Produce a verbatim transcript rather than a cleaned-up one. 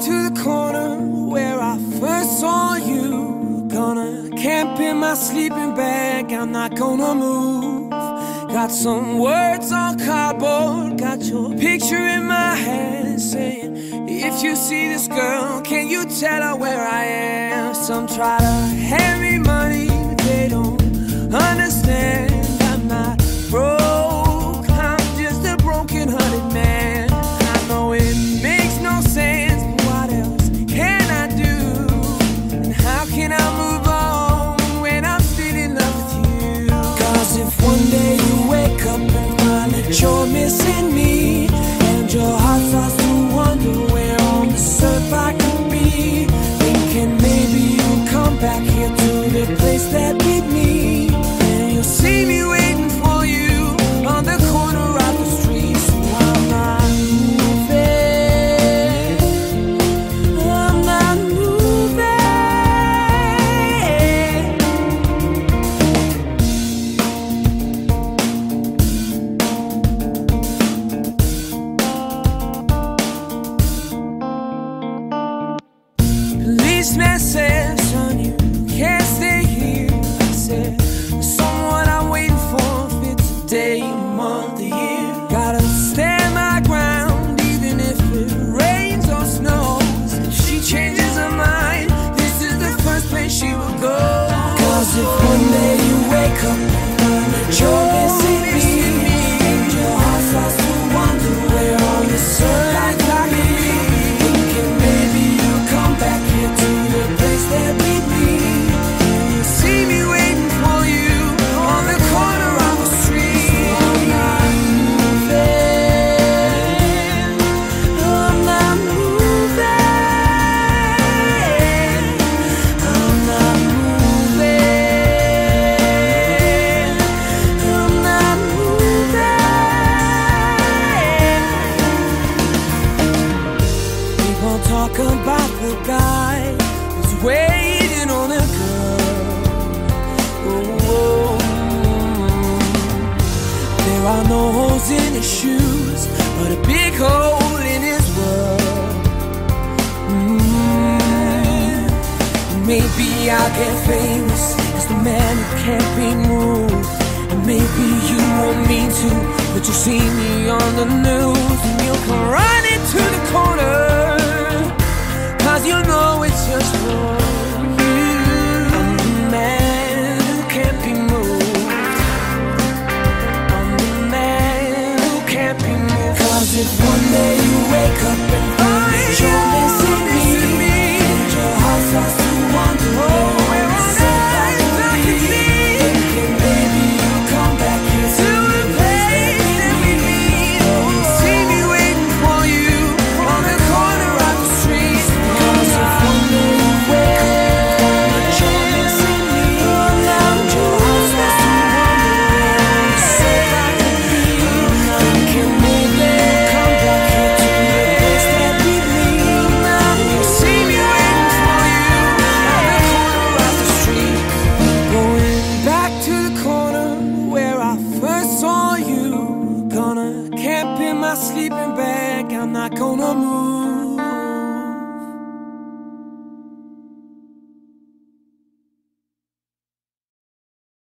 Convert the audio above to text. to the corner where I first saw you. Gonna camp in my sleeping bag, I'm not gonna move. Got some words on cardboard, got your picture in my hand, saying, if you see this girl, can you tell her where I am? Some try to hand me money, they don't understand. I'm not broke, I'm just a broken-hearted man. You're missing me, and your heart starts to wonder where on this earth I could be. Thinking maybe you'll come back here to the place that beat me, and you'll see me waiting for you on the corner of the street. So I'm not moving, I'm not moving. Policeman says, son, you can't stay here. I said, someone I'm waiting for fits a day, a month, a year. Gotta stand my ground, even if it rains or snows. If she changes her mind, this is the first place she will go. Cause if one day you wake up and find that you're missing me, and your heart starts to wonder where all this earth I got me. Thinking maybe you'll come back here to the place that beat me. You see me waiting for you on the corner of the street. I'm not moving, I'm not moving, I'm not moving, I'm not moving. People talk about the guy waiting on a girl. Ooh. There are no holes in his shoes, but a big hole in his world. Mm. Maybe I'll get famous as the man who can't be moved, and maybe you won't mean to, but you'll see me on the news, and you'll come running to the corner, 'cause you know it's just wrong.